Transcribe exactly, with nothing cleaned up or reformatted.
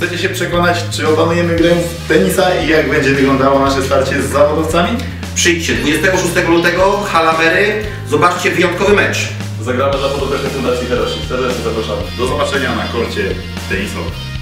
Chcecie się przekonać, czy opanujemy grę w tenisa i jak będzie wyglądało nasze starcie z zawodowcami? Przyjdźcie dwudziestego szóstego lutego, Halamery, zobaczcie wyjątkowy mecz. Zagramy dla fotografii Fundacji Herosi. Serdecznie zapraszamy. Do zobaczenia na korcie tenisowym.